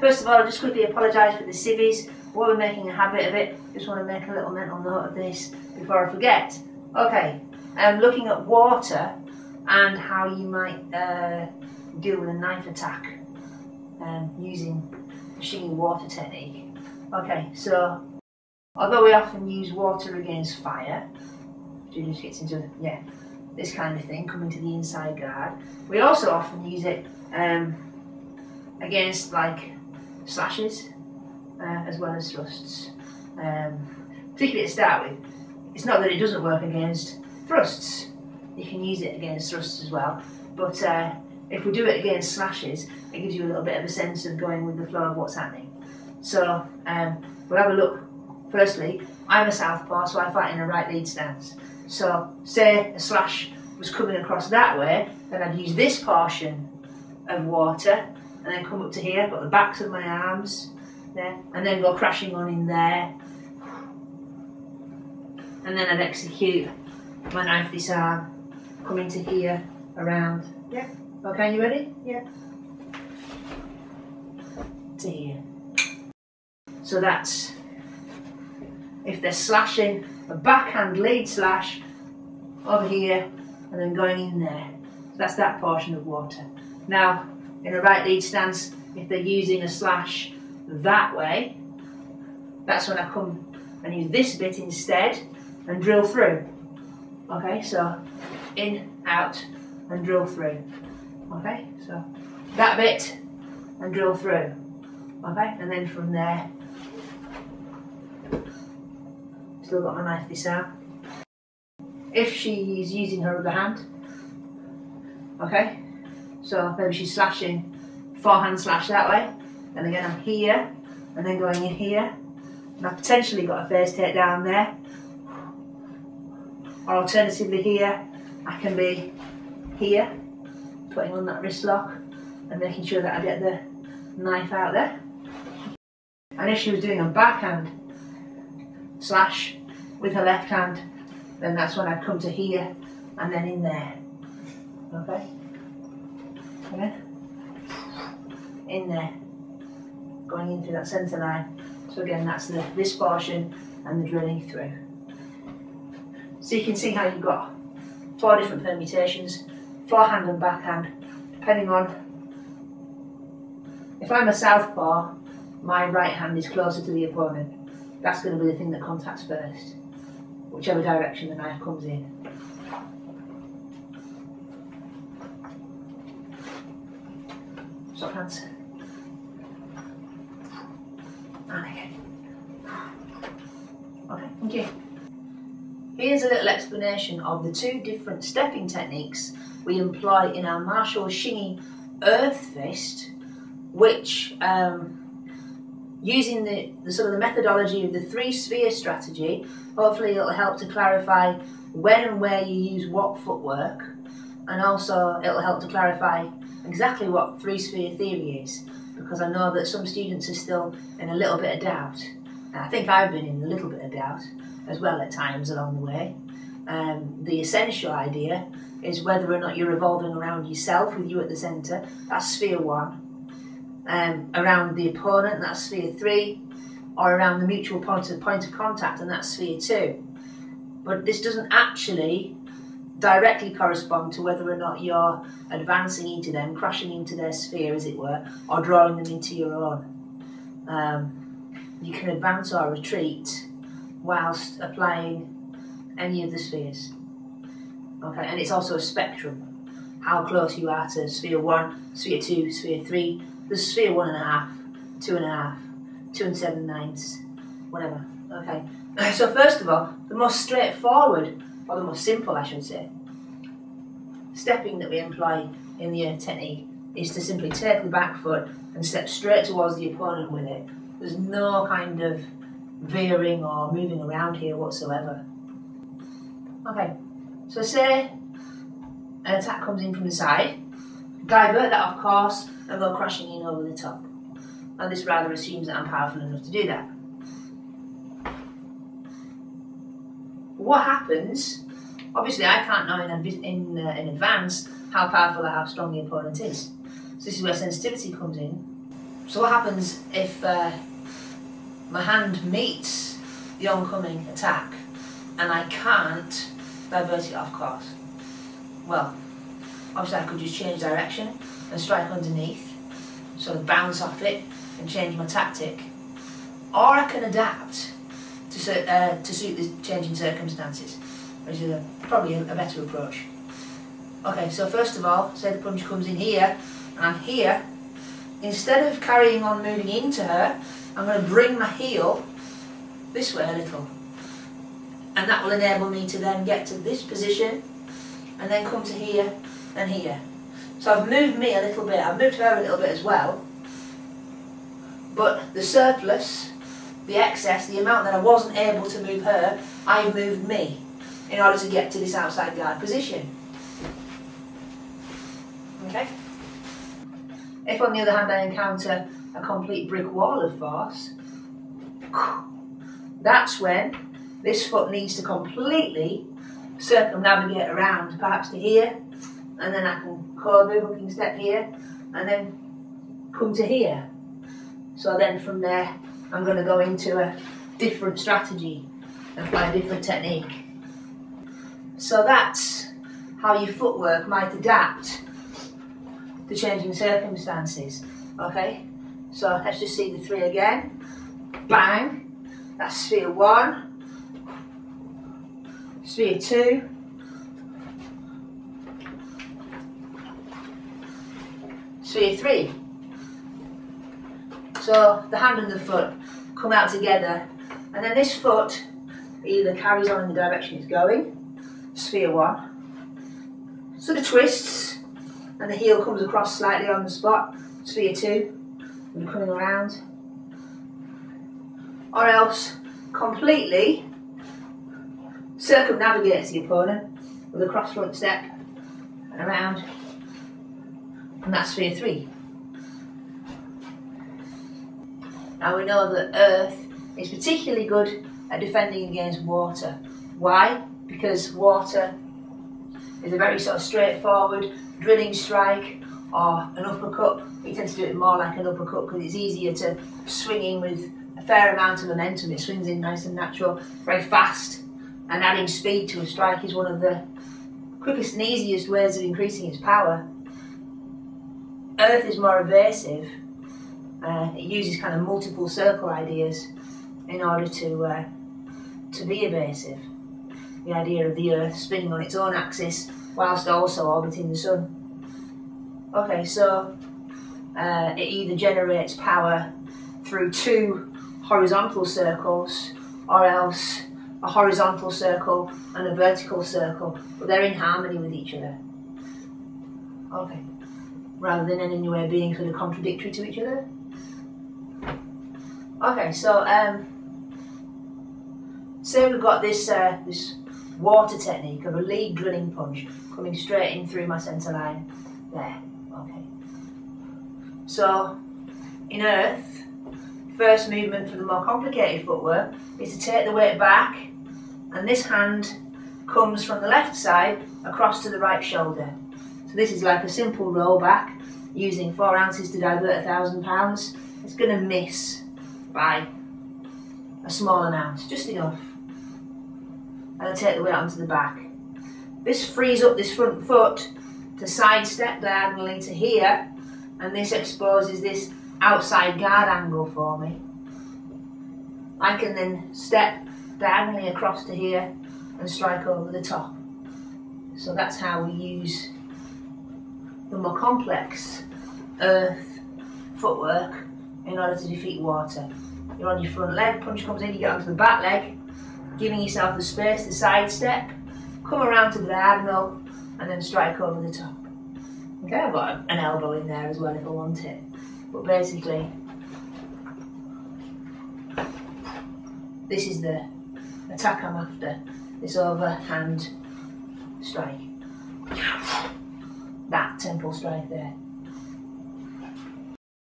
First of all, I just quickly apologise for the civvies. While we're making a habit of it, just want to make a little mental note of this before I forget. Okay, looking at water and how you might deal with a knife attack using the Xingyi water technique. Okay, so although we often use water against fire, which just gets into this kind of thing, coming to the inside guard, we also often use it against like slashes as well as thrusts, particularly to start with. It's not that it doesn't work against thrusts, you can use it against thrusts as well, but if we do it against slashes, it gives you a little bit of a sense of going with the flow of what's happening. So we'll have a look. Firstly, I'm a southpaw, so I fight in a right lead stance. So say a slash was coming across that way, then I'd use this portion of water and then come up to here, got the backs of my arms there, and then go crashing on in there. And then I'd execute my knife disarm, come into here, around. Yeah. Okay, you ready? Yeah. To here. So that's, if they're slashing, a backhand lead slash over here and then going in there. So that's that portion of water. Now, in a right lead stance, if they're using a slash that way, that's when I come and use this bit instead and drill through. Okay, so in, out, and drill through. Okay, so that bit and drill through. Okay, and then from there, still got my knife disarm. If she's using her other hand, okay, so maybe she's slashing, forehand slash that way, and again I'm here, and then going in here, and I've potentially got a face take down there, or alternatively here, I can be here, putting on that wrist lock, and making sure that I get the knife out there. And if she was doing a backhand slash with her left hand, then that's when I'd come to here and then in there. Okay? Yeah. In there. Going into that centre line. So again, that's this portion and the drilling through. So you can see how you've got four different permutations, forehand and backhand, depending on. If I'm a southpaw, my right hand is closer to the opponent. That's going to be the thing that contacts first, whichever direction the knife comes in. Stop hands. And again. Okay, thank you. Here's a little explanation of the two different stepping techniques we employ in our martial Xingyi earth fist, which using the sort of the methodology of the 3-sphere strategy, hopefully it'll help to clarify when and where you use what footwork, and also it'll help to clarify exactly what 3-sphere theory is, because I know that some students are still in a little bit of doubt. And I think I've been in a little bit of doubt as well at times along the way. The essential idea is whether or not you're revolving around yourself with you at the centre, that's sphere 1. Around the opponent, that's sphere 3, or around the mutual point of contact, and that's sphere 2. But this doesn't actually directly correspond to whether or not you're advancing into them, crashing into their sphere, as it were, or drawing them into your own. You can advance or retreat whilst applying any of the spheres. Okay, and it's also a spectrum, how close you are to sphere 1, sphere 2, sphere 3, the sphere 1.5, 2.5, 2 7/9, whatever. Okay. So first of all, the most straightforward, or the most simple, I should say, stepping that we employ in the earth technique is to simply take the back foot and step straight towards the opponent with it. There's no kind of veering or moving around here whatsoever. Okay. So say an attack comes in from the side, divert that, of course, and go crashing in over the top. And this rather assumes that I'm powerful enough to do that. What happens, obviously I can't know in advance how powerful or how strong the opponent is. So this is where sensitivity comes in. So what happens if my hand meets the oncoming attack and I can't divert it off course? Well, obviously I could just change direction and strike underneath, sort of bounce off it and change my tactic. Or I can adapt to suit the changing circumstances, which is probably a better approach. Okay, so first of all, say the punch comes in here, and I'm here. Instead of carrying on moving into her, I'm going to bring my heel this way a little. And that will enable me to then get to this position, and then come to here, and here. So I've moved me a little bit, I've moved her a little bit as well, but the surplus, the excess, the amount that I wasn't able to move her, I've moved me in order to get to this outside guard position. Okay? If on the other hand I encounter a complete brick wall of force, that's when this foot needs to completely circumnavigate around, perhaps to here, and then I can call a move hooking step here, and then come to here. So then from there, I'm going to go into a different strategy and apply a different technique. So that's how your footwork might adapt to changing circumstances, okay? So let's just see the three again. Bang! That's sphere one. Sphere two. Sphere three. So the hand and the foot come out together, and then this foot either carries on in the direction it's going, sphere one, sort of twists, and the heel comes across slightly on the spot, sphere two, and coming around, or else completely circumnavigates the opponent with a cross front step and around, and that's sphere three. Now we know that earth is particularly good at defending against water. Why? Because water is a very sort of straightforward drilling strike or an uppercut. We tend to do it more like an uppercut because it's easier to swing in with a fair amount of momentum. It swings in nice and natural, very fast, and adding speed to a strike is one of the quickest and easiest ways of increasing its power. Earth is more evasive. It uses kind of multiple circle ideas in order to be evasive. The idea of the Earth spinning on its own axis whilst also orbiting the Sun. Okay, so it either generates power through two horizontal circles or else a horizontal circle and a vertical circle, but they're in harmony with each other. Okay, rather than in any way being sort of contradictory to each other. Okay, so say we've got this this water technique of a lead drilling punch coming straight in through my centre line there. Okay. So in earth, first movement for the more complicated footwork is to take the weight back, and this hand comes from the left side across to the right shoulder. So this is like a simple roll back using 4 ounces to divert 1,000 pounds. It's going to miss by a small amount, just enough, and I take the weight onto the back. This frees up this front foot to sidestep diagonally to here, and this exposes this outside guard angle for me. I can then step diagonally across to here and strike over the top. So that's how we use the more complex earth footwork in order to defeat water. You're on your front leg, punch comes in, you get onto the back leg, giving yourself the space to sidestep, come around to the diagonal, and then strike over the top. Okay, I've got an elbow in there as well if I want it. But basically, this is the attack I'm after, this overhand strike. That temple strike there.